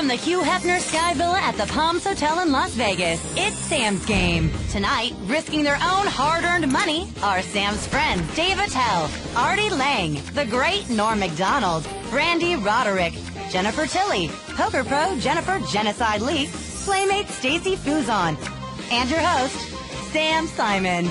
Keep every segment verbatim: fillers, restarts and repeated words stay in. From the Hugh Hefner Sky Villa at the Palms Hotel in Las Vegas, it's Sam's Game. Tonight, risking their own hard-earned money are Sam's friends Dave Attell, Artie Lange, the great Norm Macdonald, Brandi Roderick, Jennifer Tilly, poker pro Jennifer Genocide Lee, Playmate Stacy Fuzon, and your host, Sam Simon.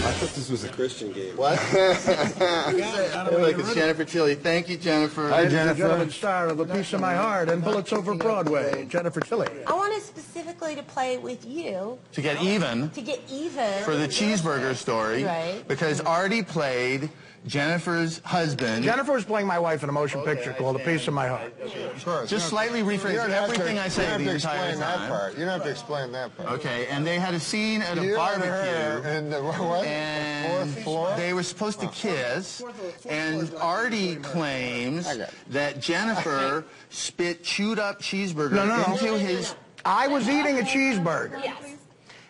I thought this was a Christian game. What? I feel like it's Jennifer Tilly. Thank you, Jennifer. Hi, Jennifer. Star of A Piece of My Heart and Bullets Over Broadway, Jennifer Tilly. I wanted specifically to play with you. To get even. To get even. For the cheeseburger story. Right. Because Artie played Jennifer's husband. Jennifer was playing my wife in a motion okay, picture I called stand. A Piece of My Heart. Okay, sure. Just slightly rephrase everything to, I say the entire time. That part. You don't have to explain that part. Okay, and they had a scene at you a barbecue. And the, what? And the floor? They were supposed to kiss, oh. and Artie claims that Jennifer spit chewed up cheeseburger no, no, into no. his... I was eating a cheeseburger. Yes.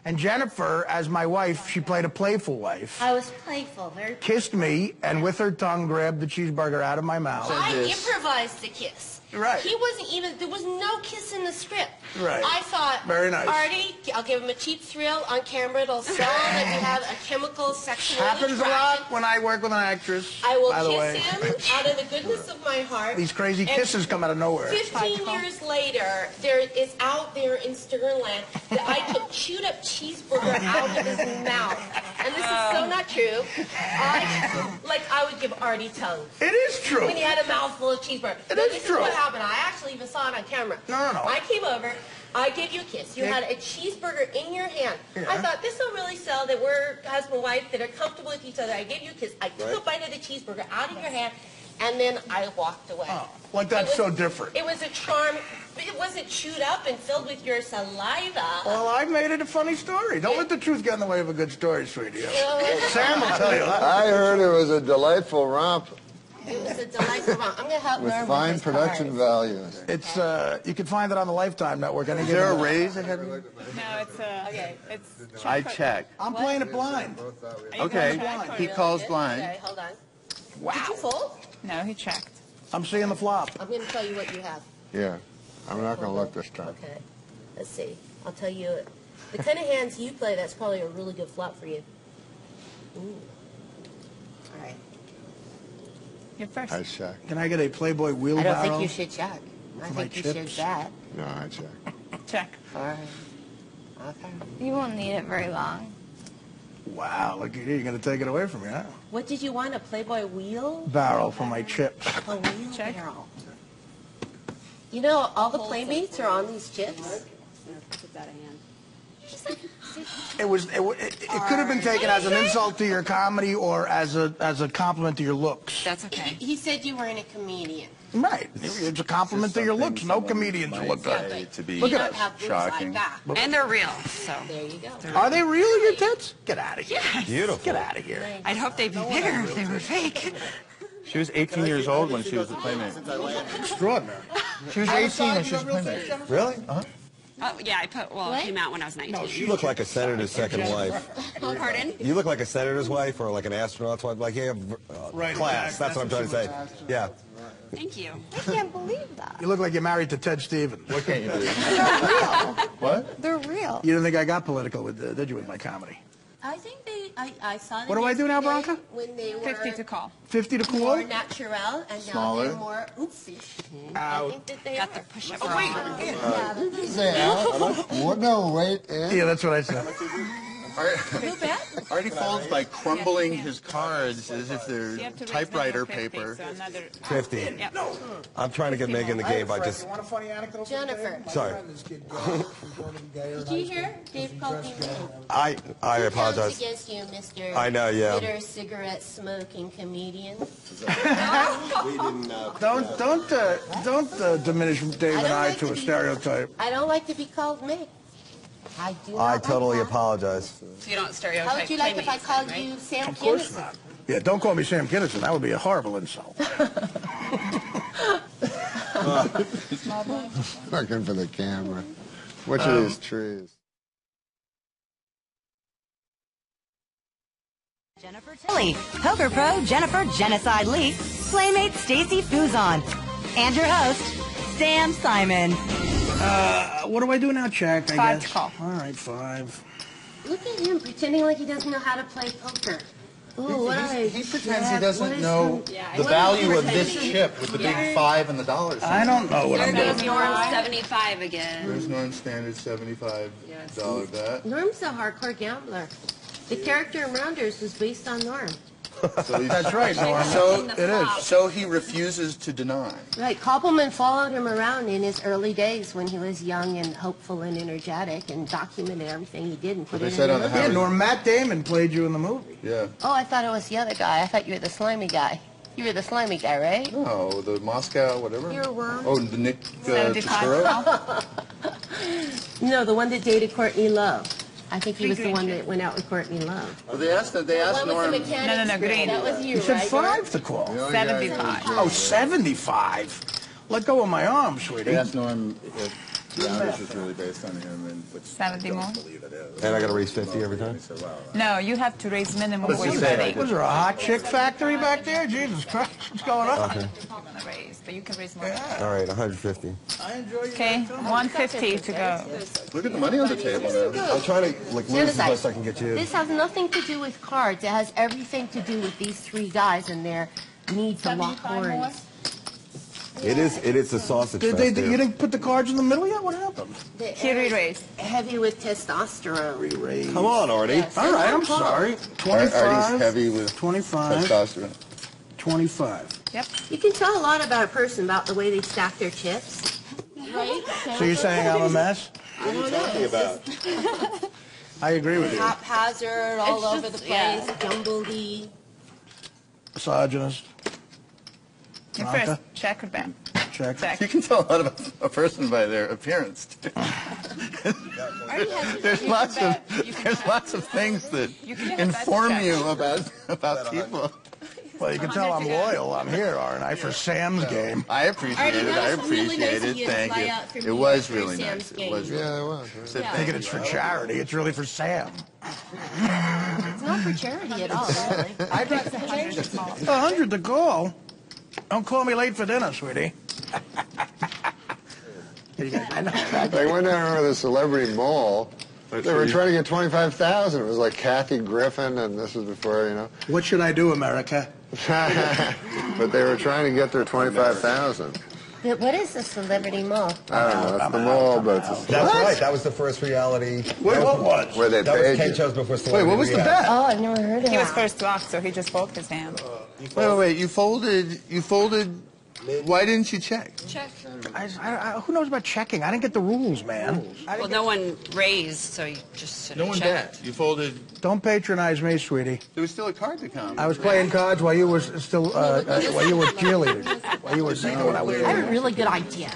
And Jennifer, as my wife, she played a playful wife. I was playful, very playful. Kissed me, and with her tongue grabbed the cheeseburger out of my mouth. So I improvised the kiss. Right. He wasn't even, there was no kiss in the script. Right. I thought, very nice. Artie, I'll give him a cheap thrill on camera. It'll sell that we have a chemical sexual attraction. Happens a lot when I work with an actress, I will kiss him out of the goodness of my heart. These crazy and kisses come out of nowhere. fifteen years later, there is out there in Sternland that I took chewed up cheeseburger out of his mouth. And this is so not true. I, like, I would give Artie tongue. It is true. When he had a mouthful of cheeseburger. It but is true. Is happened. I actually even saw it on camera. No, no, no. I came over, I gave you a kiss. You yeah. had a cheeseburger in your hand. Yeah. I thought, this will really sell that we're husband and wife, that are comfortable with each other. I gave you a kiss. I took right. a bite of the cheeseburger out of your hand, and then I walked away. Oh, like that's was, so different. It was a charm. It wasn't chewed up and filled with your saliva. Well, I made it a funny story. Don't it, let the truth get in the way of a good story, sweetie. Sam will tell you that. I heard it was a delightful romp. It was a delightful romp. I'm going to help with fine with production cards. Values. It's uh, you can find it on the Lifetime Network. Is there a raise ahead of you? No, it's uh, okay. It's. I check. I'm what? playing it blind. Okay, blind. he calls blind. Okay, hold on. Wow. Did you fold? No, he checked. I'm seeing the flop. I'm going to tell you what you have. Yeah, I'm not going to look this time. Okay, let's see. I'll tell you the kind of hands you play. That's probably a really good flop for you. Ooh. All right. You're first. I check. Can I get a Playboy wheelbarrow? I don't think you should check. I think you chips? should bet. No, I check. Check. All right. Okay. You won't need it very long. Wow, look at you. You're going to take it away from me, huh? What did you want, a Playboy wheel? Barrel for my chips. A wheel check. barrel. You know, all the Playmates are on these chips. It was. It, it, it could have been taken as an insult to your comedy or as a as a compliment to your looks. That's okay. He, he said you weren't a comedian. Right. It's a compliment to your looks. No comedians are looked at. To be look at us. Shocking. And they're real. So there you go. They're are they real? Your tits? Get out of here. Yes. Beautiful. Get out of here. I'd hope they'd be bigger if they were fake. She was eighteen years old when she was a Playmate. Extraordinary. She was eighteen when she was a Playmate. Really? Uh huh. Oh, yeah, I put, well, what? it came out when I was nineteen. No, you look like a senator's second wife. Pardon? You look like a senator's wife or like an astronaut's wife. Like, you have uh, right, class. Exactly. That's what I'm trying to say. Astronaut. Yeah. Thank you. I can't believe that. You look like you're married to Ted Stevens. What can't you believe? They're real. What? They're real. You didn't think I got political, with the, did you, with my comedy? I think they, I, I saw them. What do I do now, Bronca? When they were fifty to call. fifty to call? More natural, and Smaller. now they're more oopsie. I think that they got the push-up. Oh, wait. Yeah. Uh, no, wait. Yeah. yeah, that's what I said. Artie folds by crumbling his cards as if they're so typewriter paper. So another, uh, fifty. Yep. No. I'm trying to get Megan the game. I just. You want a funny anecdote? Jennifer. Sorry. Did you hear? Dave called me. I I apologize. Against you, Mister I know. Yeah. Bitter cigarette smoking comedian. we didn't. Uh, don't don't uh, don't uh, diminish Dave and I, I like to a stereotype. I don't like to be called Meg. I do. I totally like apologize. So you don't stereotype. How would you like if I called right? you Sam Kinison? Of course Kinison? Not. Yeah, don't call me Sam Kinison. That would be a horrible insult. Looking for the camera. Which um, of these trees? Jennifer Tilly, poker pro Jennifer Genocide Lee, Playmate Stacy Fuzon, and your host Sam Simon. Uh, what do I do now, Jack? I five guess. To call. All right, five. Look at him pretending like he doesn't know how to play poker. Ooh, what he, he pretends he doesn't know the yeah, value of this chip with the yeah. big five and the dollars. I don't know what there I'm doing. There goes Norm seventy-five again. There's Norm standard seventy-five dollar yes. bet. Norm's a hardcore gambler. The character in Rounders was based on Norm. So that's right, Norm. So it is. So he refuses to deny. Right. Koppelman followed him around in his early days when he was young and hopeful and energetic, and documented everything he did and put it in the movie. Yeah, Norm, Matt Damon played you in the movie. Yeah. Oh, I thought it was the other guy. I thought you were the slimy guy. You were the slimy guy, right? No, the Moscow, whatever. You're a worm. Oh, the Nick uh, Turturro. No, the one that dated Courtney Love. I think he was the one that went out with Courtney Love. Well, they asked, they asked Norm. No, no, no, Green. That was you, you said five to call. seventy-five. Oh, seventy-five? Let go of my arm, sweetie. They asked Norm if the Rounders was really based on him, and which seventy more. And I got to raise fifty every time? No, you have to raise minimum. Was there a hot chick factory back there? Jesus Christ, what's going on? Okay. Raise, but you can raise more. Yeah. All right, one hundred fifty. I enjoy you. Okay, one fifty to go. Look at the money on the table. Now. I'm trying to like lose the best I can get you. This has nothing to do with cards. It has everything to do with these three guys and their need to lock horns. It is. It is a sausage. Did they? Did, you didn't put the cards in the middle yet. What happened? He re-raised. Heavy with testosterone. Re-raised. Come on, Artie. Yes. All right. I'm sorry. Twenty-five. Artie's heavy with twenty-five testosterone. Twenty-five. Yep. You can tell a lot about a person about the way they stack their chips. Right? So you're saying I'm a mess? What are you talking about? I agree with you. Haphazard, all just, over the place, yeah. Jumbledy. Misogynist. Your first, check or bam? Check. Check. You can tell a lot about a person by their appearance, too. There's lots of, there's lots of things that inform you about, about people. Well, you can tell I'm loyal. I'm here, aren't I, for Sam's game? I appreciate it. I appreciate it. Thank you. It was really nice. It was. Yeah, it was. So thinking it's for charity. It's really for Sam. It's not for charity at all, really. I think it's a hundred. A hundred to go. Don't call me late for dinner, sweetie. I went down to the celebrity mall. They were trying to get twenty-five thousand. It was like Kathy Griffin, and this was before, you know. What should I do, America? But they were trying to get their twenty-five thousand. What is the celebrity mall? I don't know. It's I'm the out, mall, I'm but it's a that's what? Right. That was the first reality. Wait, what was? Where they that paid was shows before celebrity. Wait, what was the bet? Oh, I've never heard of it. He was first blocked, so he just folded his hand. Uh, wait, wait, wait. You folded. You folded. Why didn't you check? Check. I, I, I, who knows about checking? I didn't get the rules, man. Rules. Well, no one raised, so you just no one bet. You folded. Don't patronize me, sweetie. There was still a card to come. I was playing cards while you were still uh, uh, while you were cheerleading. While you were saying what I was. I have a really good idea.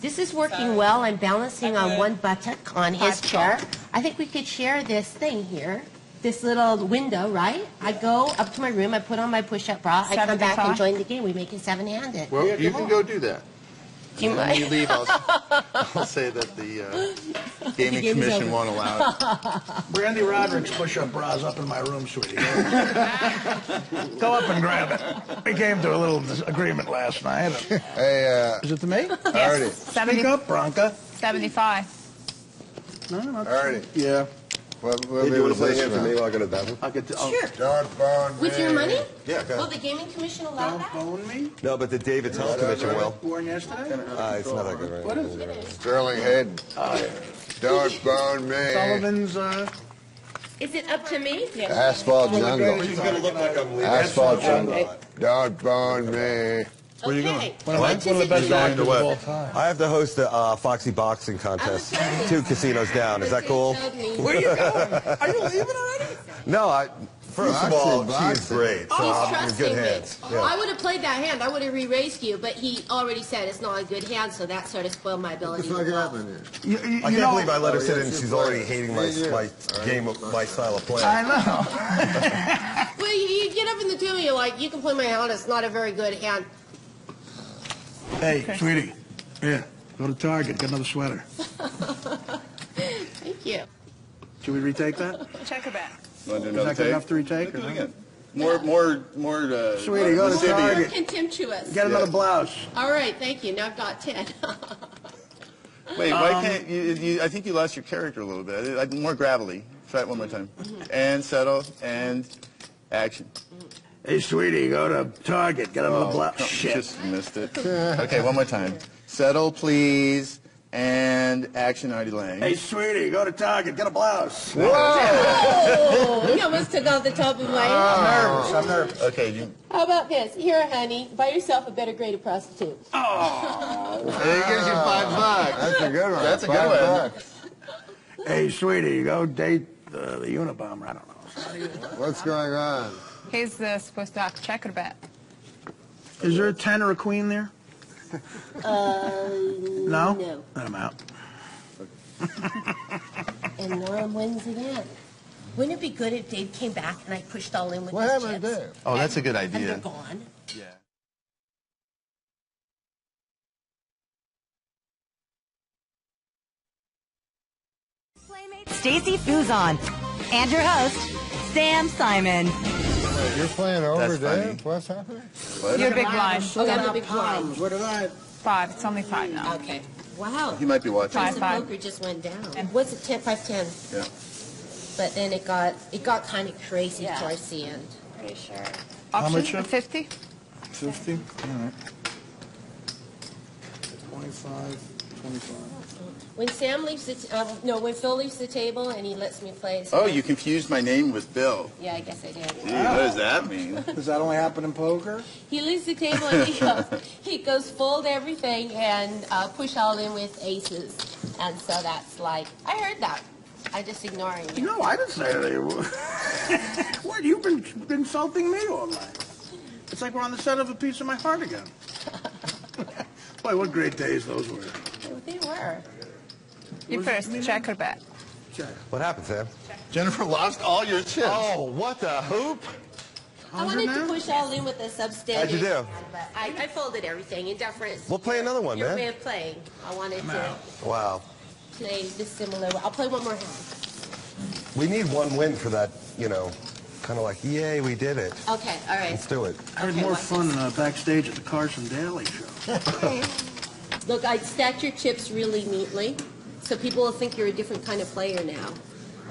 This is working well. I'm balancing on one buttock on his chair. I think we could share this thing here. This little window, right? I go up to my room, I put on my push-up bra, I come back and join the game. We make it seven-handed. Well, you can go do that. You when might. you leave, I'll, I'll say that the uh, Gaming the Commission won't allow it. Brandi Roderick's push-up bra's up in my room, sweetie. Go up and grab it. We came to a little disagreement last night. Hey, uh, is it to me? Yes. Speak up, Bronca. seventy-five. No, not Artie. Yeah. Well, well, hey, do you want to play here for me? I'll go to that one. I could, I'll sure. Don't bone me. With your money? Yeah, go ahead. Will the Gaming Commission allow that? Don't bone me? No, but the Dave Attell yeah, Commission will. Born yesterday? Uh, it's not that good, right? What is it? Is. Sterling Hayden. Uh, don't bone me. Sullivan's, uh... Is it up to me? Yeah. Asphalt Jungle. He's going to look like I'm leaving. Asphalt Jungle. Okay. Don't bone me. Where are you going? One of the best actors of all time. I have to host a uh, Foxy boxing contest. Two casinos down. Is that cool? Where are you going? Are you leaving already? No, I. First of all, she's great. So I'm in good hands. Yeah. I would have played that hand. I would have re-raised you, but he already said it's not a good hand, so that sort of spoiled my ability. What's happening here? You, you, you I can't know, believe I let her sit in. She's already hating my my game, my style of play. I know. Well, you, you get up in the gym and you're like, you can play my hand. It's not a very good hand. Hey, okay. Sweetie, yeah, go to Target, get another sweater. Thank you. Should we retake that? Check her back. Is that good enough to retake? Let's do it again. More, more, more. Uh, Sweetie, go to Target. Contemptuous. Get another yeah. blouse. All right, thank you. Now I've got ten. Wait, um, why can't you, you? I think you lost your character a little bit. I, I, more gravelly. Try it one more time. Mm-hmm. And settle and action. Hey, sweetie, go to Target. Get another oh, blouse. Shit, just missed it. Okay, one more time. Settle, please. And action, Artie Lange. Hey, sweetie, go to Target, get a blouse. Whoa! Whoa. You almost took off the top of my head. Oh, I'm nervous, I'm nervous. Okay, you... How about this? Here, honey, buy yourself a better grade of prostitutes. Oh! Hey, he gives you five bucks. That's a good one. That's a five good one. Bucks. Hey, sweetie, go date uh, the Unabomber. I don't know. What's going on? He's the postdoc checkerbat. Is there a ten or a queen there? Uh, no? No. I'm out. And Norm wins again. Wouldn't it be good if Dave came back and I pushed all in with what his happened chips? There? Oh, and, that's a good idea. And they're gone. Yeah. Playmate Stacy Fuzon and your host, Sam Simon. You're playing over, Dave? What's happening? You're a big blind. Okay, I'm a big blind. What did I? Five. It's only five now. Okay. Wow. He might be watching. Five, five. The poker just went down. And what's it? Ten, five, ten. Yeah. But then it got it got kind of crazy yeah. towards the end. Pretty sure. How much? Fifty. Fifty. All right. Twenty-five. Twenty-five. When Sam leaves the t uh, no, when Phil leaves the table and he lets me play. So oh, you confused my name with Bill. Yeah, I guess I did. Gee, wow. What does that mean? Does that only happen in poker? He leaves the table and he goes, he goes fold everything and uh, push all in with aces, and so that's like I heard that. I just ignoring you. No, I didn't say that. What you've been insulting me all night? It's like we're on the set of A Piece of My Heart again. Boy, what great days those were. Oh, they were. You first, check her back. What happened, Sam? Check. Jennifer lost all your chips. Oh, what the hoop? I wanted to push all in with a substandard. How'd you do? But I, I folded everything in deference. We'll play another one, your man. Your way of playing. I wanted I'm to out. Wow. play this similar. I'll play one more hand. We need one win for that, you know, kind of like, yay, we did it. Okay, all right. Let's do it. I had okay, more fun uh, backstage at the Carson Daly show. Look, I stacked your chips really neatly. So people will think you're a different kind of player now.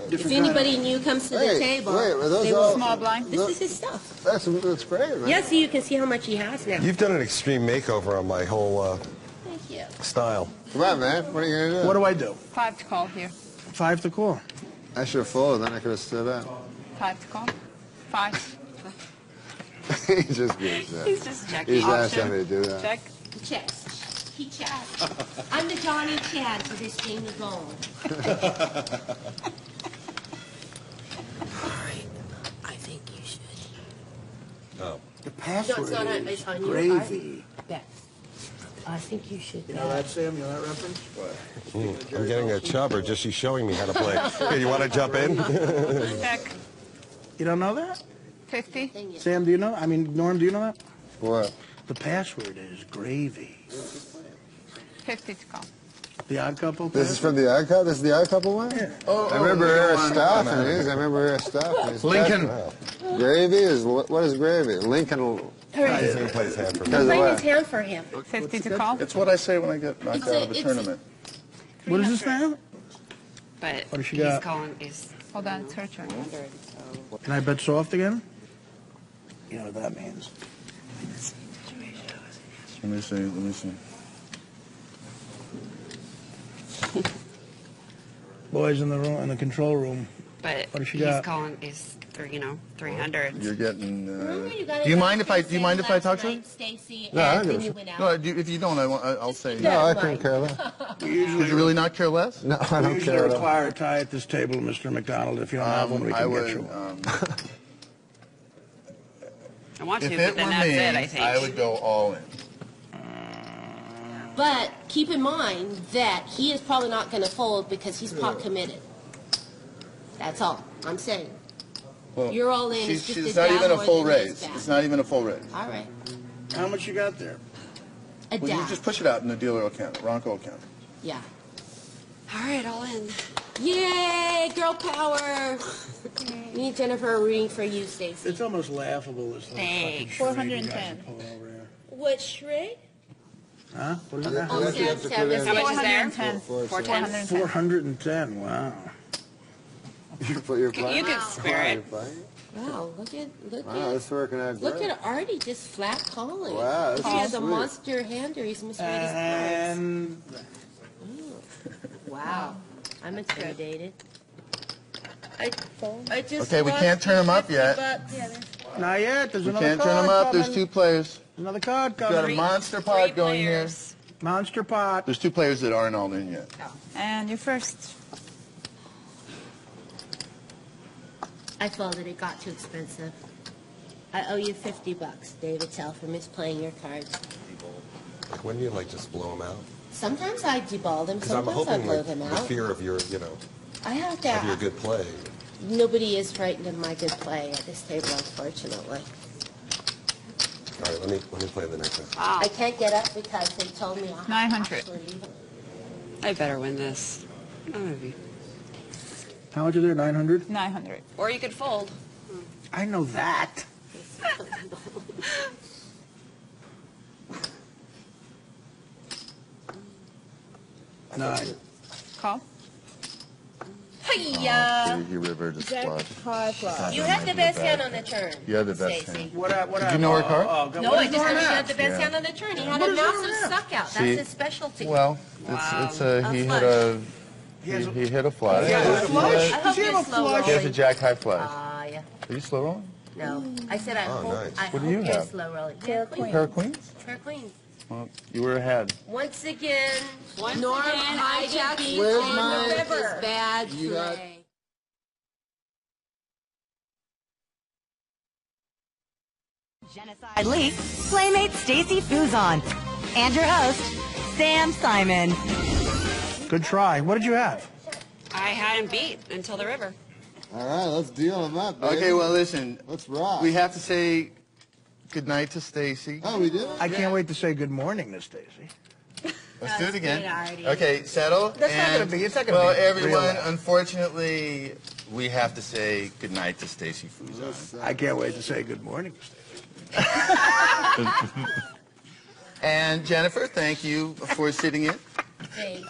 Different if anybody new comes to wait, the table, wait, they will all, small blind. This look, is his stuff. That's, that's great. Right? Yeah, so you can see how much he has now. You've done an extreme makeover on my whole uh, Thank you. style. Come on, man. What are you going to do? What do I do? Five to call here. Five to call. I should have followed, then I could have stood up. Five to call. Five. He's just good. He's just checking. He's not trying to do that. Check. Checks. He chats. I'm the Johnny Chad for this Jamie Gold. All right. I think you should. Oh. The password no, is on, on gravy. I, I think you should. You know that, Sam? You know that reference? Mm, I'm getting a chubber just she's showing me how to play. Hey, you want to jump in? Heck. You don't know that? fifty. Sam, do you know? I mean, Norm, do you know that? What? The password is gravy. fifty to call. The Odd Couple? This is from the Odd Couple? This is the Odd Couple one? Yeah. Oh, I remember Aristophanes. I remember Aristophanes. Lincoln. Gravy is, what is gravy? Lincoln. He's going to play his hand for him. He's playing his hand for him. fifty to call? It's what I say when I get knocked out of a tournament. What is this now? But what does she got? He's calling is. Hold on, it's her turn. Can I bet soft again? You know what that means. Let me see, let me see. Boys in the room, in the control room. But what she he's got? calling is, you know, three hundred. You're getting. Uh, you do you mind if I? Do you mind if I talk night, to you? No, I don't. No, if you don't, I won't, I'll say. No, I couldn't care less. Could you really not care less? No, I don't we care. We require a tie at this table, Mister Macdonald. If you don't um, have one, we can I would, get you. Um, I want you, but then that's me, it. I think I would go all in. But keep in mind that he is probably not going to fold because he's pot committed. That's all I'm saying. Well, you're all in. She's, she's just not even a full raise. It's not even a full raise. All right. How much you got there? A well, dab. You just push it out and the dealer will count it. Ronco will count it. Yeah. All right, all in. Yay, girl power! Me and Jennifer are rooting for you, Stacy. It's almost laughable. This fucking four hundred ten. What charade? Huh? What is that? four ten. four ten. four ten, wow. You put your you can spare it. Wow, look at look wow, at out look great. at Artie just flat calling. Wow, he has sweet. a monster hand, or he's misread his and... Wow, I'm intimidated. I, I just okay, we can't turn them up yet. Yeah, Not yet. There's we another can't card turn them up. Coming. There's two players. Another card coming. We've got a monster three, pot three going players. here. Monster pot. There's two players that aren't all in yet. Oh. And you're first. I felt that it got too expensive. I owe you fifty bucks, Dave Attell, for misplaying your cards. When do you like just blow them out? Sometimes I deball them, sometimes I'm hoping I blow like, them out. The fear of your, you know, I have to, of your good play. Nobody is frightened of my good play at this table, unfortunately. All right, let me let me play the next one. Wow. I can't get up because they told me I nine hundred. I better win this. I'm gonna be. How much is there? nine hundred? nine hundred. Or you could fold. I know that. Nine. Call. Hiya. Biggie River to squash. You had the best hand on the turn. You had the best hand. What I, what Did I, you know her card? Oh, oh, no, I just heard he had the best yeah. hand on the turn. He had what a massive suck out. That's his specialty. Well, wow. it's, it's a, he had a... He, he, he hit a flush. He had a flush? Does he have a flush? He has a jack-high flush. Uh, yeah. Are you slow rolling? No. I said I oh, hope, nice. I what do you you're have? slow rolling. Pair of queens. Pair of queens? Pair of queens. Well, you were ahead. Once again, Once Norm again, hijacked me on the river. Bad play. Genocide Lee, Playmate Stacy Fuzon, and your host, Sam Simon. Good try. What did you have? I had him beat until the river. All right, let's deal on that, baby. Okay, well, listen. Let's rock. We have to say goodnight to Stacy. Oh, we do? I yeah. can't wait to say good morning to Stacy. Let's do it again. Okay, settle. That's and, not going to be. It's not going to well, be. Well, everyone, real. unfortunately, we have to say goodnight to Stacy Fuzon. I can't wait to say good morning to Stacy. And, Jennifer, thank you for sitting in. Thank you.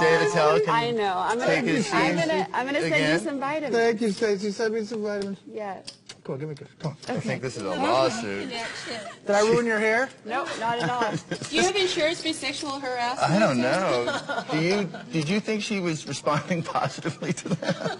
Dave Attell, I know. I'm gonna, I'm gonna, I'm gonna send again. you some vitamins. Thank you, Stacey. Send me some vitamins. Yeah. Come on, give me a kiss. Come on. Okay. I think this is a lawsuit. Did I ruin your hair? No, not at all. Do you have insurance for sexual harassment? I don't know. Do you? Did you think she was responding positively to that?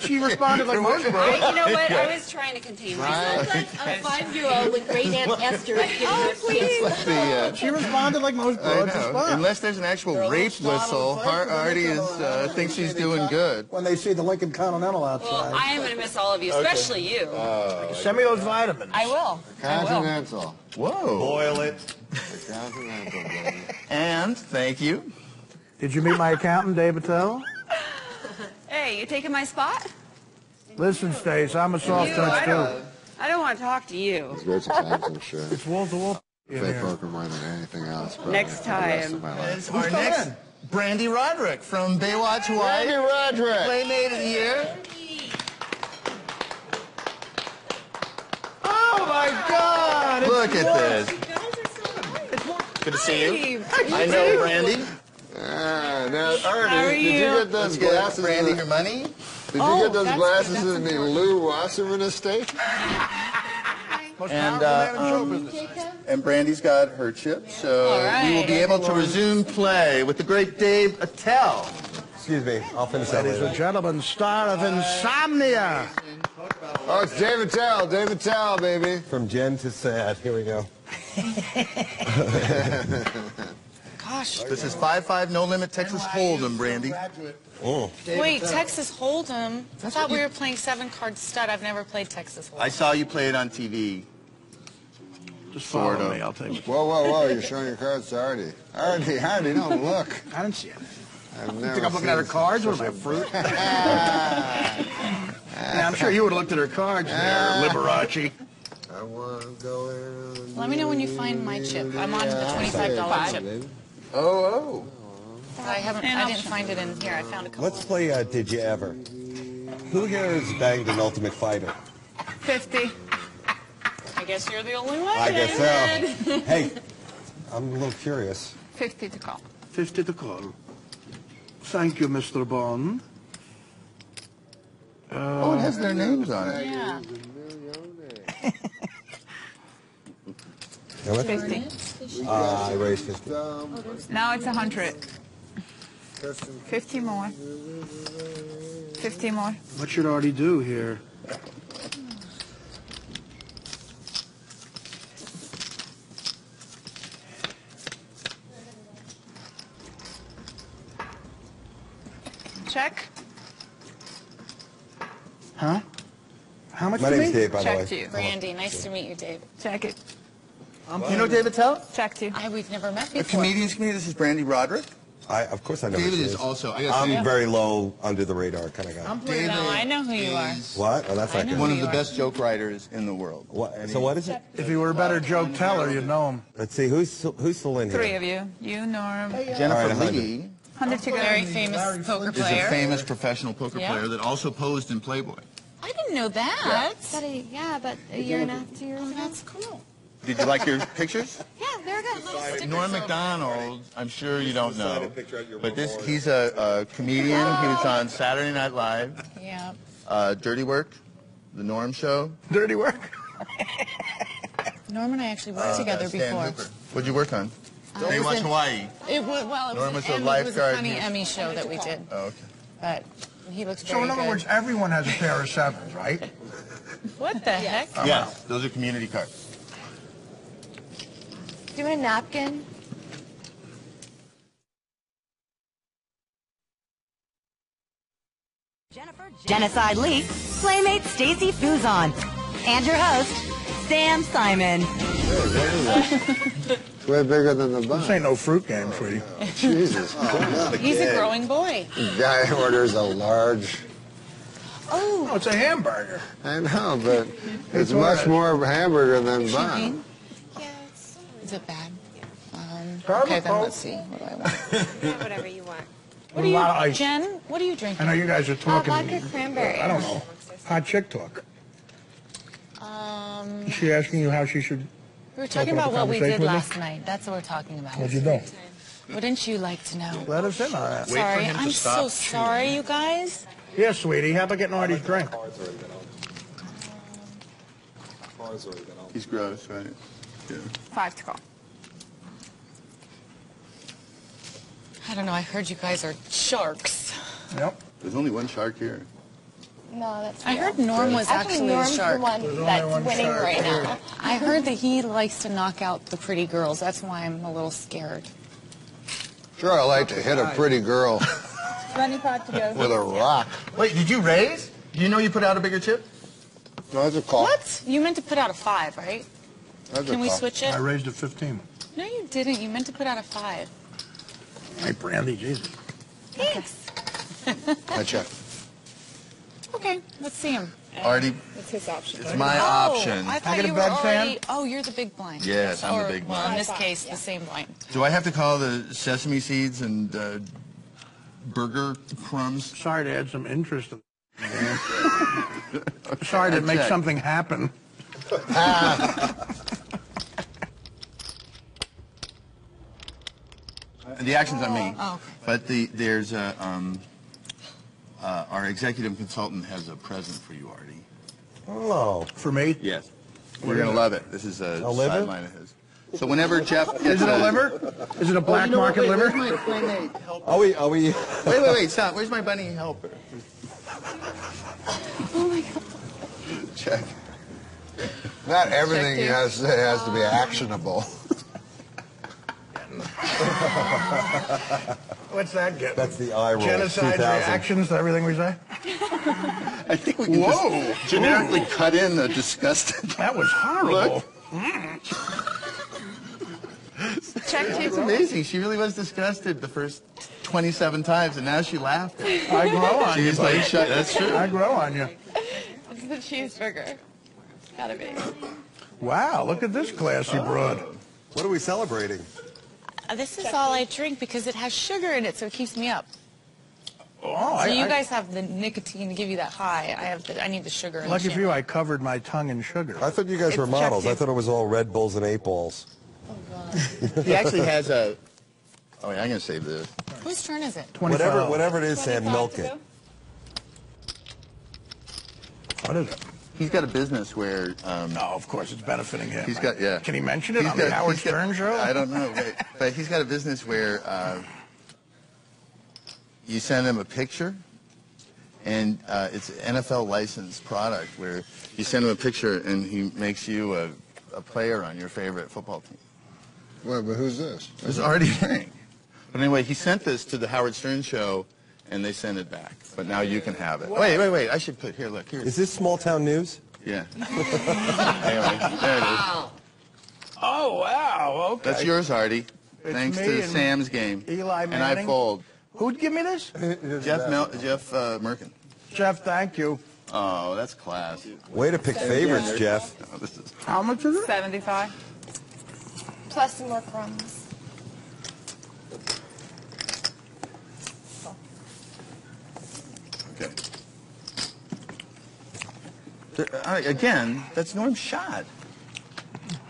She responded like most of us. You know what? I was trying to contain myself. Like a five-year-old with great Aunt Esther. Oh, please. Like the, uh, she responded like most broads respond. Unless there's an actual Girl, rape whistle, Artie is, uh, thinks she's doing good. When they see the Lincoln Continental outside. Well, I am going to miss all of you, especially okay. you. Uh, Send me those vitamins. I will. The Continental. Whoa. Boil it. The Continental, baby. And thank you. Did you meet my accountant, Dave Attell? Hey, you taking my spot? Listen, Stace, I'm a soft you, touch, I too. I don't want to talk to you. It's great to sure. It's wall-to-wall. Fake poker more than anything else. Probably. Next time. It's our next Brandi Roderick from Baywatch, Hawaii. Brandi Roderick. Playmate of the year. Oh, my God. It's Look at this. You guys are so nice. Good to see you. I know, Brandi. Ah, now, Artie, did you get those Let's glasses? Get Brandi, the, your money? Did oh, you get those glasses in the Lou Wasserman estate? and uh, um, and Brandi's got her chip, so right. we will be able to resume play with the great Dave Attell. Excuse me, I'll finish that later. Ladies and gentlemen, star of Insomnia. Oh, it's Dave Attell, Dave Attell, baby. From Jen to Sad, here we go. Gosh. This is five five, no limit, Texas Hold'em, Brandi. Oh. Wait, Texas Hold'em? I thought we were playing seven-card stud. I've never played Texas Hold'em. I saw you play it on T V. Just follow sort of. me, I'll take it. Whoa, whoa, whoa, you're showing your cards to Artie. Artie, Artie, don't look. I didn't see it. I've never you think I'm looking at her cards or my fruit? Yeah, I'm sure you would have looked at her cards there, Liberace. I want to go in. Let me know when you find my chip. I'm on the twenty-five dollar chip. Oh, oh. oh. I haven't. An I option. didn't find it in here. I found a couple. Let's play uh, Did You Ever? Who here has banged an Ultimate Fighter? Fifty. I guess you're the only one. I guess so. Hey, I'm a little curious. Fifty to call. Fifty to call. Thank you, Mister Bond. Uh, oh, it has their names on it. Yeah. You know fifty. Uh, I raised fifty. Now it's a hundred. fifty more. fifty more. What should Artie do here? Check. Huh? How much? My name's Dave, by the way. Check to you. Brandi, nice to meet you, Dave. Check it. Um, you know Dave Attell? Check to you. I, we've never met before. A comedian's comedian. This is Brandi Roderick. I, of course I know David who she is. is also. I I'm yeah. very low, under the radar kind of guy. I'm David. No, I know who you are. What? Oh, that's I not good. One of the are. best joke writers in the world. What? So what is it? If he were a better joke teller, you'd know him. Let's see, who's who's still in here? Three of you. You, Norm. Hey, yeah. Jennifer right, Lee. Hundred to go. Very famous Larry poker player. Is a famous professional poker yeah. player that also posed in Playboy. I didn't know that. Yeah, but a, yeah, but a year and a half, two years ago. That's cool. Did you like your pictures? Yeah, there it goes. Norm Macdonald, I'm sure you don't know, but this he's a, a comedian. Oh. He was on Saturday Night Live. Yeah. Uh, Dirty Work, The Norm Show. Dirty Work? Norm and I actually worked uh, together uh, before. Hooper. What'd you work on? Uh, Baywatch Hawaii. It was, well, it Norm was, was an a Emmy, it was a funny Emmy show that we did. Oh, okay. But he looks very good. So in other words, everyone has a pair of sevens, right? What the heck? Oh, yes, wow. Those are community cards. Do you want a napkin? Jennifer Genocide Lee, Playmate Stacy Fuzon, and your host, Sam Simon. It's way bigger than the bun. This ain't no fruit game for you. Oh, Jesus. Oh, a He's kid. a growing boy. The guy orders a large... Oh. Oh, it's a hamburger. I know, but it's, it's much it. more hamburger than bun. Is it bad? Um, okay, then let's see. What do I want? Yeah, whatever you want. What do you, Jen? What are you drinking? I know you guys are talking. Uh, vodka cranberry. I don't know. Hot chick talk. Um. Is she asking you how she should? We were talking about what we did last night. That's what we're talking about. What'd you do? Wouldn't you like to know? Let us in on that. Sorry, I'm so sorry, you guys. Yeah, sweetie. How about getting Artie's drink? He's gross, right? Yeah. Five to call. I don't know. I heard you guys are sharks. Yep. There's only one shark here. No, that's. I real. heard Norm was actually, actually Norm's a shark. The one There's that's one winning right here. now. I heard that he likes to knock out the pretty girls. That's why I'm a little scared. Sure, I like to hit a pretty girl. Running pot to go with a rock. Wait, did you raise? Do you know you put out a bigger chip? No, that's a call. What? You meant to put out a five, right? That's Can we call. switch it? I raised a fifteen. No, you didn't. You meant to put out a five. Hey, Brandi, Jesus. Thanks. I check. Okay, let's see him. Artie. That's his option. It's my oh, option. I thought I you were already... Fan? Oh, you're the big blind. Yes, I'm or, the big blind. Well, in this case, yeah. the same blind. Do I have to call the sesame seeds and uh, burger crumbs? Sorry to add some interest. In Sorry to I make check. something happen. Ah. The action's on me, oh, okay. but the, there's a, um, uh, our executive consultant has a present for you, Artie. Oh. For me? Yes. We're yeah. going to love it. This is a, a sideline of his. So whenever Jeff gets Is it a liver? Is it a black oh, you know market what, wait, liver? Where's my playmate helper? Are we, are we? Wait, wait, wait, stop. Where's my bunny helper? Oh, my God. Check. Not everything has to, has to be actionable. What's that get? That's the eye roll. Genocide reactions to everything we say? I think we can Whoa. just generically Ooh. cut in the disgusted. That was horrible. Check It's amazing. She really was disgusted the first twenty-seven times, and now she laughed. I grow on She's you. Like, shut, that's true. I grow on you. It's the cheeseburger. Gotta be. Wow, look at this classy broad. What are we celebrating? This is all I drink because it has sugar in it, so it keeps me up. Oh, so I, you guys I, have the nicotine to give you that high. I have the, I need the sugar. Lucky the for you, I covered my tongue in sugar. I thought you guys it's were models. Objective. I thought it was all Red Bulls and eight balls. Oh, God. He actually has a... Oh, yeah, I'm going to save this. Whose turn is it? Whatever, whatever it is, Sam, milk it. What is it? He's got a business where... Um, no, of course, it's benefiting him. He's got, yeah. Can he mention it he's on got, the Howard Stern got, show? I don't know, but, but he's got a business where... Uh, You send him a picture, and uh, it's an N F L-licensed product where you send him a picture, and he makes you a, a player on your favorite football team. Well, but who's this? It's Artie Lange. But anyway, he sent this to the Howard Stern show, and they sent it back. But now you can have it. Wow. Wait, wait, wait. I should put here, look. Here. Is this small-town news? Yeah. Anyway, there it is. Oh, wow. Okay. That's yours, Artie. It's Thanks to Sam's game. Eli Manning. And I fold. Who'd give me this? Jeff, Mel Jeff uh, Merkin. Jeff, thank you. Oh, that's class. Way to pick favorites, yeah. Jeff. No, this is... How much is it? seventy-five. Plus some more crumbs. Okay. Uh, again, that's Norm's shot.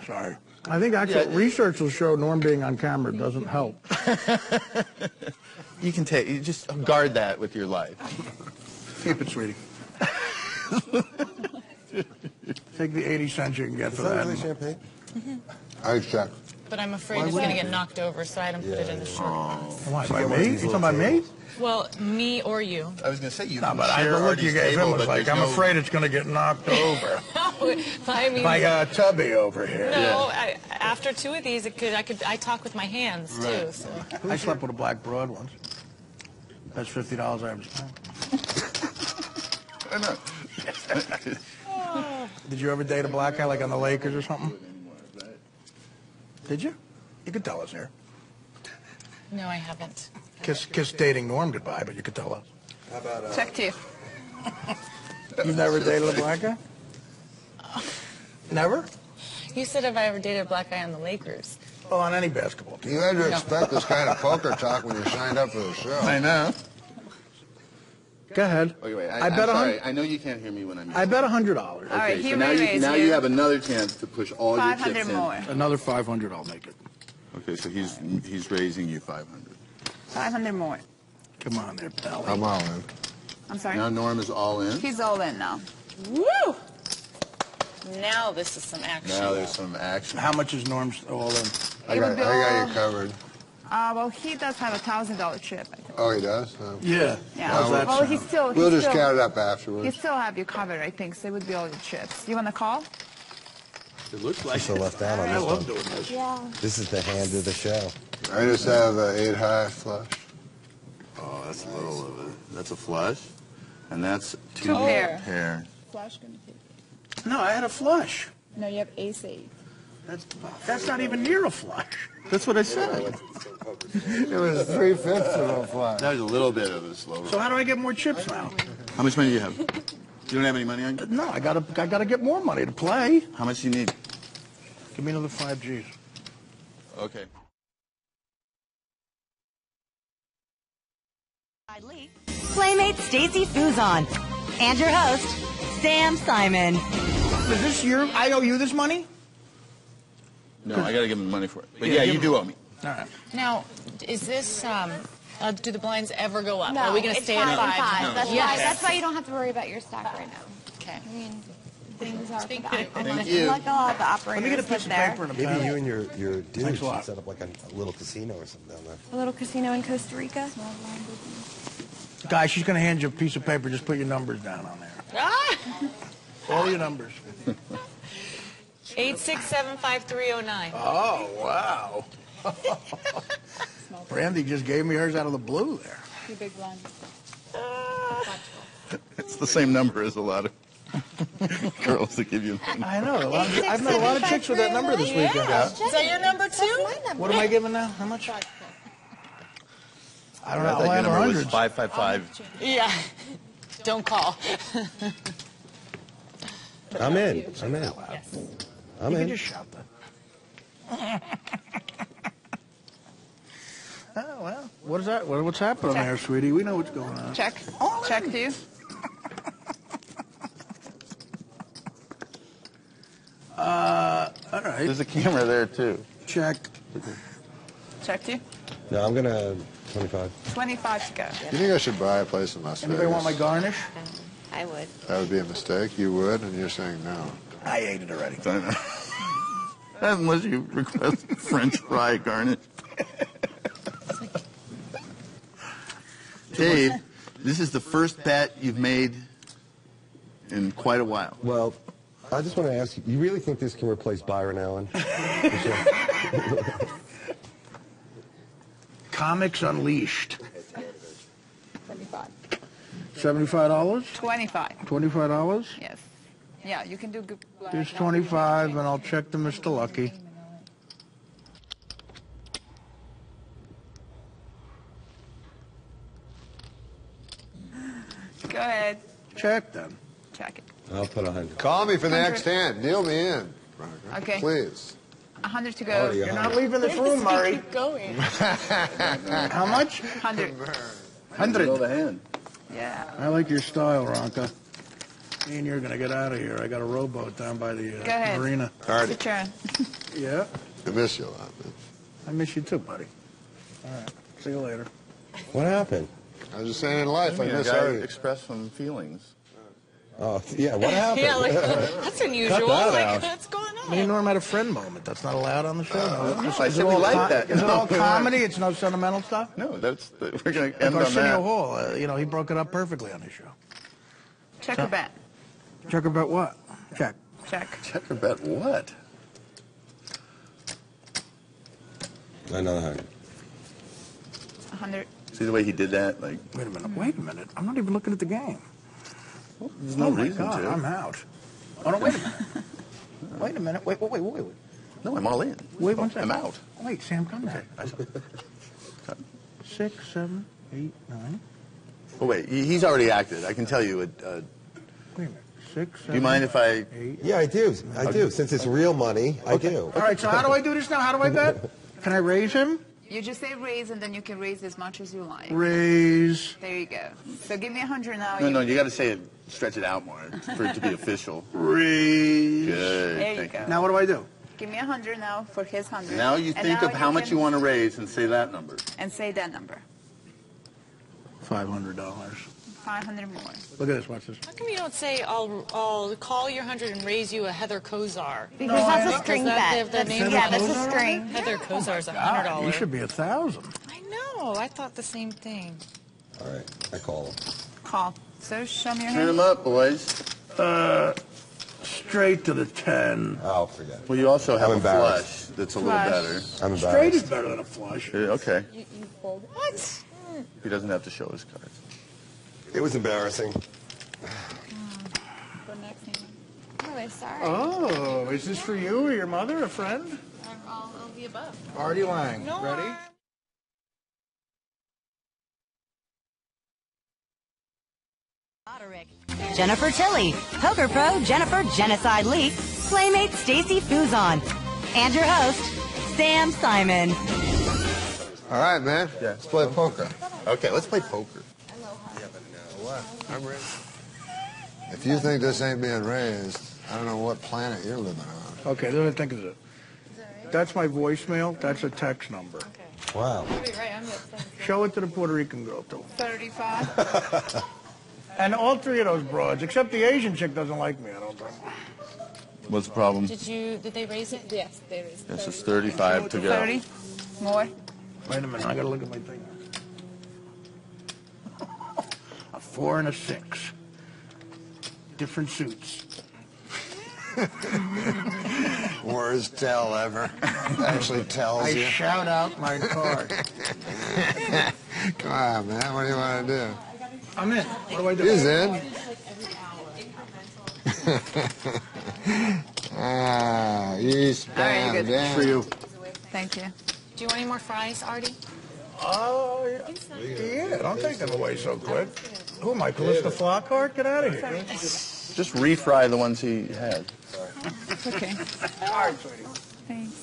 Sorry. I think actual yeah. research will show Norm being on camera doesn't help. You can take, you just guard that with your life. Keep it, sweetie. Take the eighty cents you can get Is for that. Is that really champagne? Mm-hmm. I check. But I'm afraid Why it's going to get knocked over, so I don't yeah, put it in the short box. Oh. Why, by me? You talking about me? Well, me or you. I was going to say you. No, but I the look you gave him was like, I'm no... afraid it's going to get knocked over. I mean, my uh, tubby over here. No, yeah. I, after two of these, it could I could I talk with my hands right. too. So. I slept with a black broad once. That's fifty dollars I ever spent. I know. Oh. Did you ever date a black guy, like on the Lakers or something? Did you? You could tell us here. No, I haven't. Kiss, kiss dating Norm goodbye, but you could tell us. How about uh, check two? You've never dated a black guy? Uh, Never? You said have I ever dated a black guy on the Lakers? Oh, on any basketball team. You had to expect no. this kind of poker talk when you signed up for the show. I know. Go ahead. Oh, wait, I, I bet I'm sorry. I know you can't hear me when I'm. I bet a hundred dollars. All right, okay, so now, you, now you have another chance to push all your chips in. More. Another five hundred, I'll make it. Okay, so he's right. he's raising you five hundred. Five hundred more. Come on there, pal. I'm all in. I'm sorry. Now Norm is all in. He's all in now. Woo! Now this is some action. Now there's some action. How much is Norm's all in? I got, I got you covered. Uh, well, he does have a thousand dollar chip. I think. Oh, he does. Um, yeah. Yeah. Well, well, well he's still. He's we'll just still, count it up afterwards. He still have you covered, I think. So it would be all your chips. You want to call? It looks like. So left out on this I one. love doing this. Yeah. This is the hand of the show. I just have an eight high flush. Oh, that's nice. a little of a. That's a flush, and that's two, two pair. pair. Flush gonna take. No, I had a flush. No, you have ace eight. That's that's not even near a flush. That's what I said. It was three fifths of a flush. That was a little bit of a slow. So how do I get more chips now? How much money do you have? You don't have any money on you? No, I gotta I gotta get more money to play. How much do you need? Give me another five G's. Okay. Playmate Stacy Fuzon and your host Sam Simon. Is this your? I owe you this money. No, I got to give him money for it. But yeah, yeah you do owe me. All right. Now, is this, um, uh, do the blinds ever go up? No, are we going to stay at five? No. That's, yes. why, that's why you don't have to worry about your stock right now. Okay. I mean, things are Thank you. Thank you. Like all the operators Let me get a piece of paper and a pen. Maybe you and your, your dude should set up like a, a little casino or something down there. A little casino in Costa Rica? Guys, she's going to hand you a piece of paper. Just put your numbers down on there. Ah! All your numbers. eight six seven five three oh nine. Oh, wow. Brandi just gave me hers out of the blue there. Your big one. Uh, it's the same number as a lot of girls that give you. I know. A lot of, I've met a lot of chicks with that number this weekend. Yeah. Is that your number two? Number. What am I giving now? How much? I don't know. I have hundreds. Five five five. Yeah. Don't call. I'm in. I'm in. Yes. I'm you in. Can just shout that. well. What is that? What's happening Check. there, sweetie? We know what's going on. Check. Oh, Check to you. Uh, all right. There's a camera there, too. Check. Check to you? No, I'm going to twenty-five. twenty-five to go. Yeah. You think I should buy a place in Las Anybody Vegas? Anybody want my garnish? Um, I would. That would be a mistake. You would, and you're saying no. I ate it already. I know. Unless you request French fry garnish. Dave, this is the first bet you've made in quite a while. Well, I just want to ask you, you really think this can replace Byron Allen? Comics Unleashed. seventy-five dollars. seventy-five dollars? twenty-five dollars. twenty-five dollars? Yes. Yeah, you can do good. There's twenty-five, and I'll check to Mister Lucky. Go ahead. Check them. Check it. I'll put a hundred. Call me for the next hand. Kneel me in. Okay. Please. A hundred to go. Oh, yeah. You're not leaving this room, Murray. Keep going. How much? Hundred. Hundred. Go the hand. Yeah. I like your style, Ronka. Me and you're going to get out of here. I got a rowboat down by the uh, marina. Artie. It's your turn. Yeah? I miss you a lot, man. I miss you too, buddy. All right. See you later. What happened? I was just saying in life, I, mean, I miss Artie. Express some feelings. Oh, yeah, what happened? Yeah, like, that's unusual. That like, what's going on? Me and Norm had a friend moment. That's not allowed on the show. Uh, no, no, I said we like that. Is no, it all comedy? It's no sentimental stuff? No, that's the, we're going to end on that. Arsenio Hall, uh, you know, he broke it up perfectly on his show. Check so, a bet. Check about what? Check. Check. Check about what? Another hundred. A hundred. See the way he did that? Like. Wait a minute. Wait a minute. I'm not even looking at the game. Well, there's no oh reason God, to. I'm out. Oh no! Wait a minute. Wait a minute. Wait. Wait. Wait. Wait. Wait. No, I'm all in. Wait one second. I'm out. Wait, Sam, come back. Six, seven, eight, nine. Oh wait, he's already acted. I can tell you. It, uh, wait a minute. Six, seven, do you mind if I... Eight, yeah, I do. I do. Since it's real money, okay. I do. All right, so how do I do this now? How do I bet? Can I raise him? You just say raise, and then you can raise as much as you like. Raise. There you go. So give me a hundred now. No, you no, you got to say it, stretch it out more for it to be official. Raise. Good. There you go. Now what do I do? Give me a hundred now for his one hundred. Now you think now of how much you want to raise and say that number. And say that number. five hundred dollars. five hundred more. Look at this, watch this. How come you don't say, I'll, I'll call your hundred and raise you a Heather Kozar? Because no, that's I, a string bet. That, that that's yeah, that's Kozar? A string. Heather yeah. Kozar is a hundred dollars. You should be a thousand. I know. I thought the same thing. All right. I call him. Call. So show me your hand. Turn him up, boys. Uh, straight to the ten. I'll forget it. Well, you also have I'm a flush that's a flush. Little better. I'm embarrassed. Straight is better than a flush. Okay. You, you fold it. What? He doesn't have to show his cards. It was embarrassing. Oh, sorry. Oh, is this for you or your mother, a friend? All of the above. Artie Lange, no, ready? Roderick. Jennifer Tilly, poker pro Jennifer Genocide Lee, playmate Stacy Fuzon, and your host, Sam Simon. All right, man. Yeah. Let's play poker. Okay, let's play poker. I'm ready. If you think this ain't being raised, I don't know what planet you're living on. Okay, then I think of it. That's my voicemail. That's a text number. Okay. Wow. Show it to the Puerto Rican girl, too. thirty-five. And all three of those broads, except the Asian chick doesn't like me, I don't think. What's the problem? Did you, did they raise it? Yes, they raised it. This is thirty-five to go. thirty? More? Wait a minute, I gotta look at my thing. A four and a six. Different suits. Worst tell ever. Actually tells I you. I shout out my card. Come on, man. What do you want to do? I'm in. What do I do? He's in. Ah, you spam. Right, yeah. For you. Thank you. Do you want any more fries, Artie? Oh, yeah. Yeah, don't take them away so quick. Who am I, Calista Flockhart? Get out of here. Sorry. Just refry the ones he had. Sorry. It's okay. All right, sweetie. Thanks.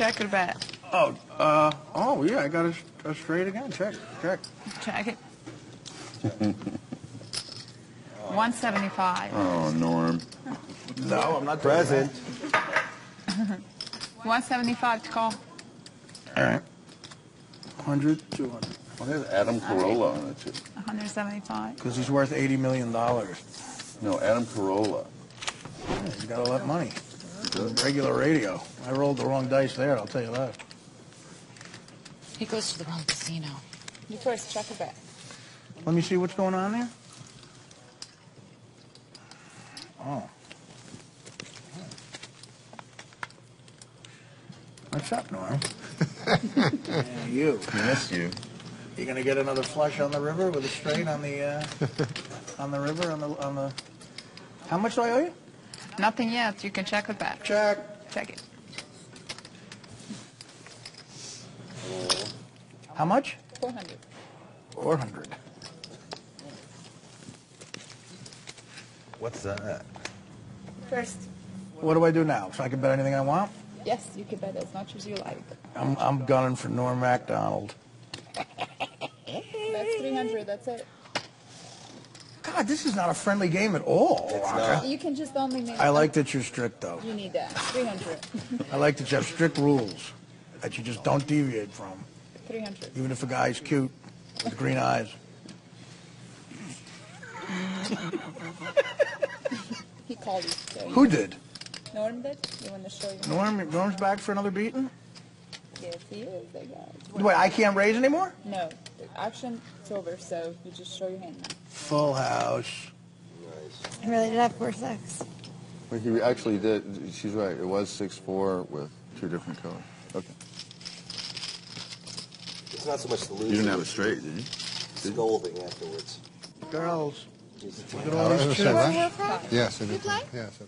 check it back? Oh, uh, oh yeah, I got a, a straight again. Check, check. Check it. one seventy-five. Oh, Norm. No, I'm not present. one seventy-five to call. All right. one hundred, two hundred. Well, there's Adam Carolla on it, too. one seventy-five. Because he's worth eighty million dollars. No, Adam Carolla. Yeah, you got to let money. Regular radio. I rolled the wrong dice there, I'll tell you that. He goes to the wrong casino. You first check it back. Let me see what's going on there. Oh. What's up, Norm? Yeah, you. I missed you. You gonna get another flush on the river with a straight on the uh, on the river on the on the. How much do I owe you? Nothing yet. You can check it back. Check. Check it. How much? Four hundred. Four hundred. What's that? First. What do I do now? So I can bet anything I want? Yes, you can bet as much as you like. I'm, I'm gunning for Norm Macdonald. That's three hundred, that's it. God, this is not a friendly game at all. It's not. You can just only make I them. Like that you're strict, though. You need that. three hundred. I like that you have strict rules that you just don't deviate from. three hundred. Even if a guy's cute with green eyes. He called you. So who did? Norm did? You want to show you? Norm, Norm's back for another beating? Yes, he is. They got it. Wait, I can't raise anymore? No. The action is over, so you just show your hand now. Full house. Nice. I really did have poor sex. Well, he actually did. She's right. It was six four with two different colors. Okay. It's not so much the losing. You didn't have a straight, did you? Scolding afterwards. Girls. Look at all these children. Yes, it is. Yes.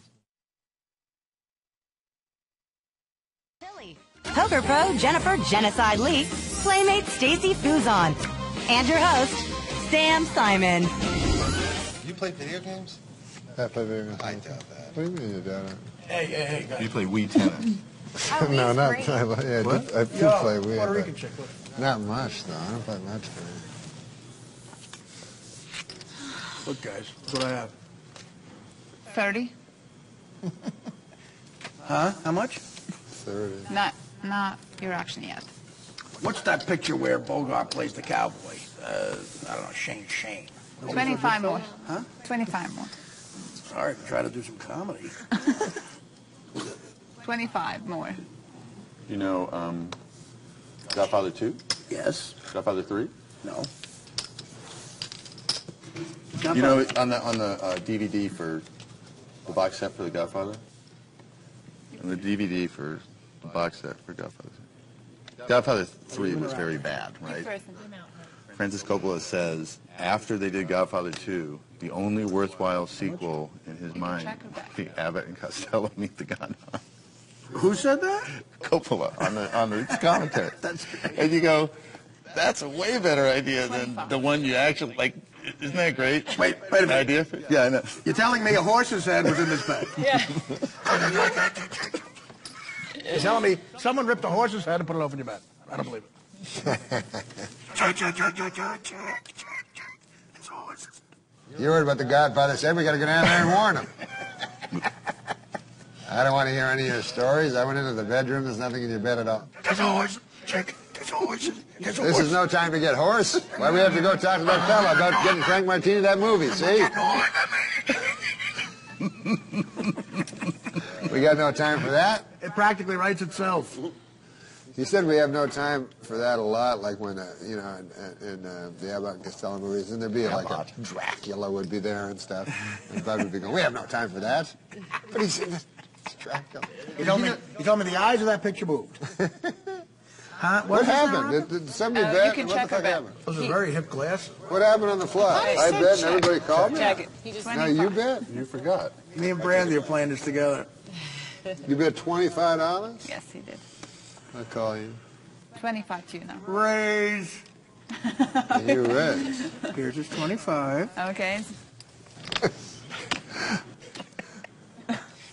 Poker pro Jennifer Genocide Lee, Playmate Stacy Fuzon, and your host, Sam Simon. You play video games? I play video games. I doubt that. What do you mean you doubt it? Hey, hey, hey. Guys. You play Wii tennis? Oh, no, not I, yeah, I do, I do Yo, play Wii. Puerto Rican chick, look. Not much, though. I don't play much. Though. Look, guys, that's what I have. thirty. Huh? How much? thirty. Not, not your auction yet. What's that picture where Bogart plays the cowboy? Uh, I don't know, Shane Shane. twenty-five more. Huh? twenty-five more. Sorry, I try to do some comedy. twenty-five more. You know, um, Godfather two? Yes. Godfather three? No. Godfather. You know, on the on the uh, D V D for the box set for the Godfather. On the D V D for. The box set for Godfather. Godfather three was very bad, right? Francis Coppola says, after they did Godfather two, the only worthwhile sequel in his mind would be Abbott and Costello Meet the Godfather. Who said that? Coppola, on the, on the commentary. That's great. And you go, that's a way better idea than the one you actually, like, isn't that great? Wait, wait a minute. Idea? Yeah, I know. You're telling me a horse's head was in this bag? Yeah. You're telling me someone ripped a horse's head and put it over in your bed. I don't believe it. You heard about the Godfather said we got to go down there and warn him. I don't want to hear any of your stories. I went into the bedroom. There's nothing in your bed at all. There's a horse. Check. There's a horse. There's a horse. This is no time to get hoarse. Why we have to go talk to that fella about getting Frank Martini that movie? See? We got no time for that. It practically writes itself. He said we have no time for that a lot, like when, uh, you know, in, in uh, the Abbott and Costello movies, and there'd be like a Dracula would be there and stuff. And Bud would be going, we have no time for that. But he said, it's Dracula. He told, me, he told me the eyes of that picture moved. Huh? What, what happened? Did, did somebody uh, bet? What the fuck happened? Those are very hip glasses. What happened on the fly? I, I bet and everybody called me? No, you bet. You forgot. Me and Brandi are playing this together. You bet twenty-five dollars? Yes, he did. I'll call you. twenty-five to you now. Raise! You raise. Here's his twenty-five. Okay.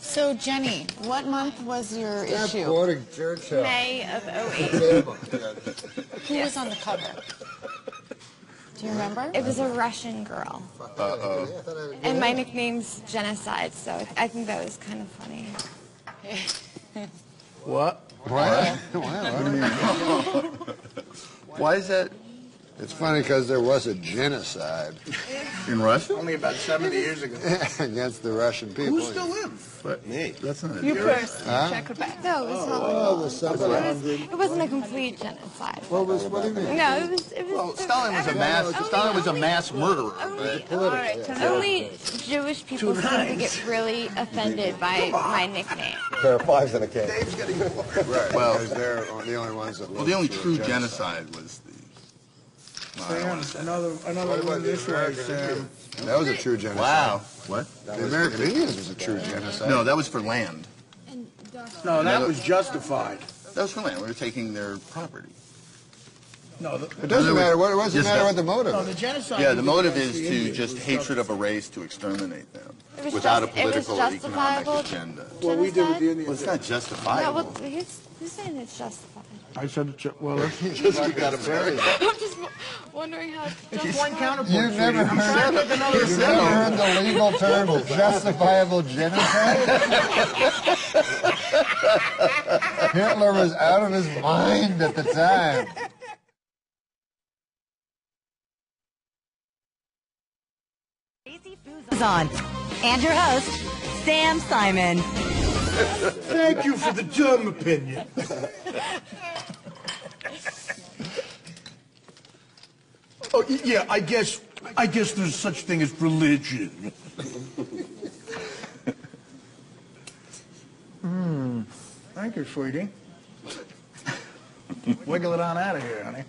So, Jenny, what month was your Stop issue? May of oh eight. Who yes. was on the cover? Do you remember? It was a Russian girl. Uh-oh. And my nickname's Genocide, so I think that was kind of funny. What? What? Why is that? It's funny because there was a genocide. In Russia? Only about seventy years ago. Against the Russian people. Who still lives? But me. That's not a you first. Huh? Check it back. No, it was not. Oh, was it, was, it wasn't a complete genocide. Well, was, what do you mean? No, it was... It was well, Stalin was a mass... Only, Stalin was a mass murderer. Only, all right, yeah. only Jewish people seem to get really offended by my nickname. There are fives in a case. Dave's getting more. Right, well, they're the only ones that... Well, the only true genocide, genocide was... The Sam, another another one this way, Sam. That was a true genocide. Wow. What? That the American Indians was a true genocide. No, that was for land. No, that was justified. That was for land. We were taking their property. No, the, it doesn't matter. What, it doesn't matter what the motive no, the genocide. Yeah, the motive is the to Indians just hatred of a race to exterminate them without just, a political or economic agenda. Genocide? Well, we did with the Indians. Well, it's not justifiable. No, well, he's, he's saying it's justified. I said it. Well, just you got to marry. I'm just wondering how. Just one counterpoint. You've never heard, with another you've never heard the legal term justifiable genocide. Hitler was out of his mind at the time. Stacy Fuzon and your host, Sam Simon. Thank you for the dumb opinion. Oh yeah, I guess I guess there's such thing as religion. Hmm. Thank you, sweetie. Wiggle it on out of here, honey.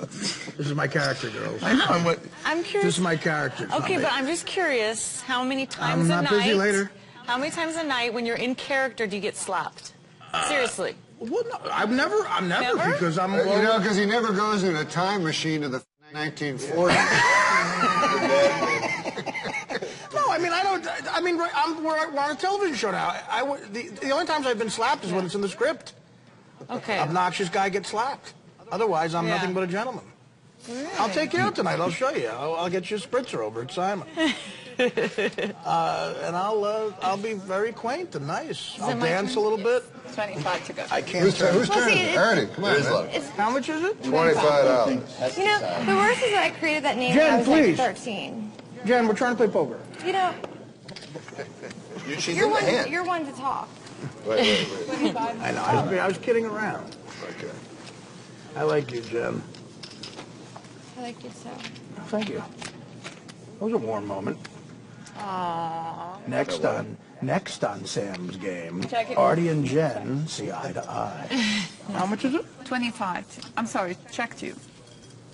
This is my character, girls. I know. I'm, what, I'm curious. This is my character. Okay, but I'm just curious. How many times I'm a night? I'm not busy later. How many times a night, when you're in character, do you get slapped? Uh, Seriously. Well, no, I've never. I'm never, never? because I'm. Uh, you know, because he never goes in a time machine to the nineteen forties. No, I mean I don't. I mean I'm, we're, we're on a television show now. I, I the, the only times I've been slapped is yeah. when it's in the script. Okay. Obnoxious guy gets slapped. Otherwise, I'm yeah. nothing but a gentleman. Really? I'll take you out tonight. I'll show you. I'll, I'll get you a spritzer over at Simon. uh, and I'll uh, I'll be very quaint and nice. Is I'll dance turn? a little yes. bit. twenty-five to go. I can't. Who's, who's well, turning? Ernie, come on. It's, How much is it? twenty-five dollars. You know, the worst is that I created that name Jen, when I was please. like thirteen. Jen, we're trying to play poker. You know, you're, one to, you're one to talk. Wait, wait, wait. I know. I was, I was kidding around. Okay. I like you, Jen. I like you so. Thank you. That was a warm moment. Aww. Next on, next on Sam's game, Artie and Jen check. see eye to eye. How much is it? Twenty-five. I'm sorry, check to you.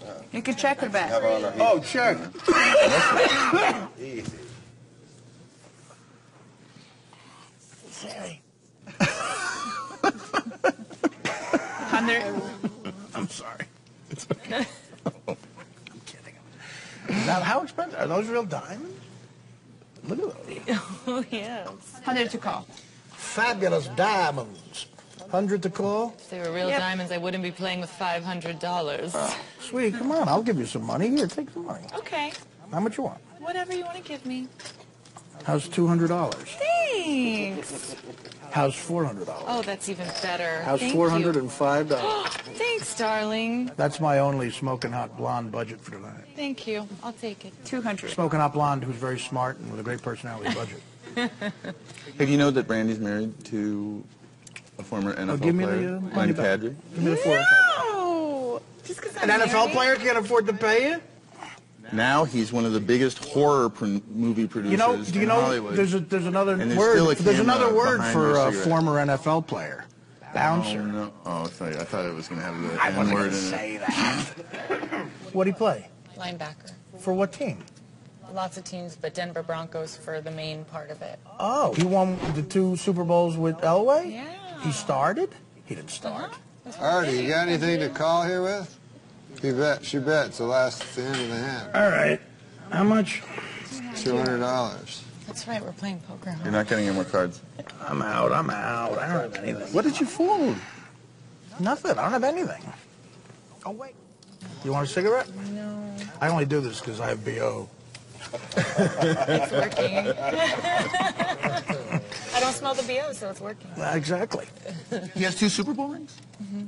Uh, you can check her back. Oh, check. Easy. Sorry. Hundred. I'm sorry. It's okay. Now, how expensive? Are those real diamonds? Look at those. Oh, yeah. one hundred to call. Fabulous diamonds. one hundred to call? If they were real yep. diamonds, I wouldn't be playing with five hundred dollars. Uh, sweetie, come on. I'll give you some money. Here, take the money. Okay. How much you want? Whatever you want to give me. How's two hundred dollars? Thanks. How's four hundred dollars? Oh, that's even better. How's four hundred five dollars? Thanks, darling. That's my only smoking hot blonde budget for tonight. Thank you. I'll take it. two hundred dollars. Smoking hot blonde who's very smart and with a great personality budget. Have you know that Brandi's married to a former N F L oh, give me player? The, uh, Mike Padre? Give me the four. No! Just because I'm An married? N F L player can't afford to pay you? Now he's one of the biggest horror pro movie producers you know, do you in know, Hollywood. There's, a, there's another there's word, there's another word for a former N F L player. Bouncer. Oh, no. oh sorry. I thought it was going to have the I wasn't going to say that. What do you play? Linebacker. For what team? Lots of teams, but Denver Broncos for the main part of it. Oh, he won the two Super Bowls with Elway? Yeah. He started? He didn't start. Uh-huh. Artie, you got anything to call here with? He bet, she bets, the last, the end of the hand. All right. How much? two hundred dollars. That's right, we're playing poker. Huh? You're not getting any more cards. I'm out, I'm out. I don't have anything. What did you fool? Nothing. I don't have anything. Oh, wait. You want a cigarette? No. I only do this because I have B O It's working. I don't smell the B O, so it's working. Exactly. He has two Super Bowl rings? Mm-hmm.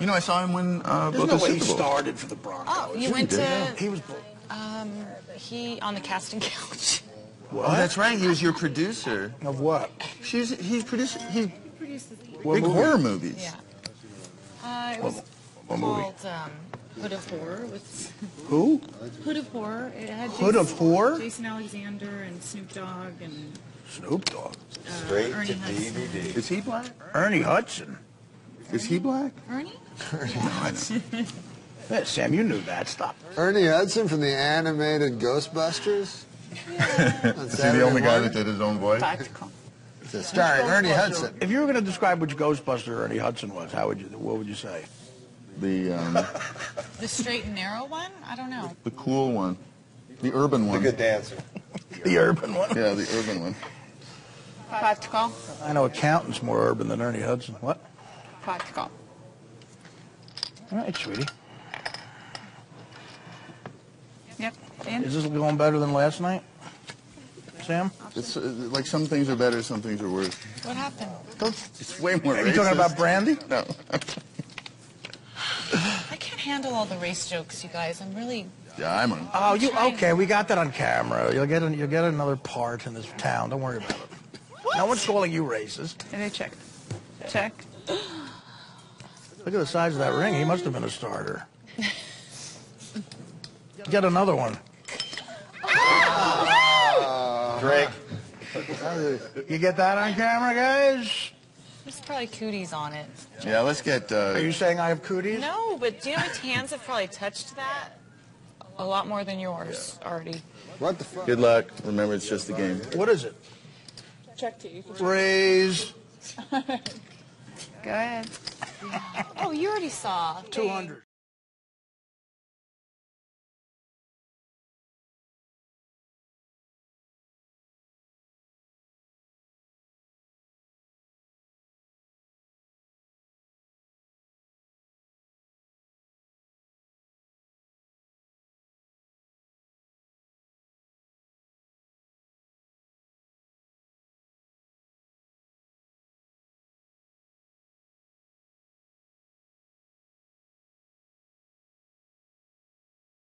You know, I saw him when uh, both no the way Super Bowl. He started for the Broncos. Oh, you went to... Yeah. He was... Um, he on the casting couch. What? Oh, that's right. He was your producer. Of what? She's... He's producing... He produces... Big horror movies. Yeah. Uh, it was what, what called... Movie? Um, Hood of Horror with... Who? Hood of Horror. It had Jason, Hood of Horror? Jason Alexander and Snoop Dogg and... Snoop Dogg? Uh, Straight Ernie to Hudson. D V D. Is he black? Ernie Hudson. Ernie? Is he black? Ernie? Ernie Hudson. Yeah. Yeah, Sam, you knew that. Stop. Ernie Hudson from the animated Ghostbusters? Yeah. Is he the only guy that did his own voice? Practical. Starring Ernie Hudson. If you were going to describe which Ghostbuster Ernie Hudson was, how would you? What would you say? The um, the straight and narrow one? I don't know. The, the cool one, the urban one. The good dancer. The urban one. Yeah, the urban one. Practical. I know accountant's more urban than Ernie Hudson. What? Practical. All right, sweetie. Yep. And? Is this going better than last night? Sam? It's, uh, like some things are better, some things are worse. What happened? It's way more racist. Are you talking about Brandi? No. I can't handle all the race jokes, you guys. I'm really... Yeah, I'm on. Oh, you... Okay, we got that on camera. You'll get, an, you'll get another part in this town. Don't worry about it. What? No one's calling you racist. And they check. Check. Look at the size of that ring. He must have been a starter. Get another one. Drake. You get that on camera, guys? There's probably cooties on it. Yeah, let's get... Uh... Are you saying I have cooties? No, but do you know its hands have probably touched that? A lot more than yours, yeah. Artie. What the fuck? Good luck. Remember, it's just a game. What is it? Check to equal. Raise. Go ahead. Oh, you already saw. two hundred.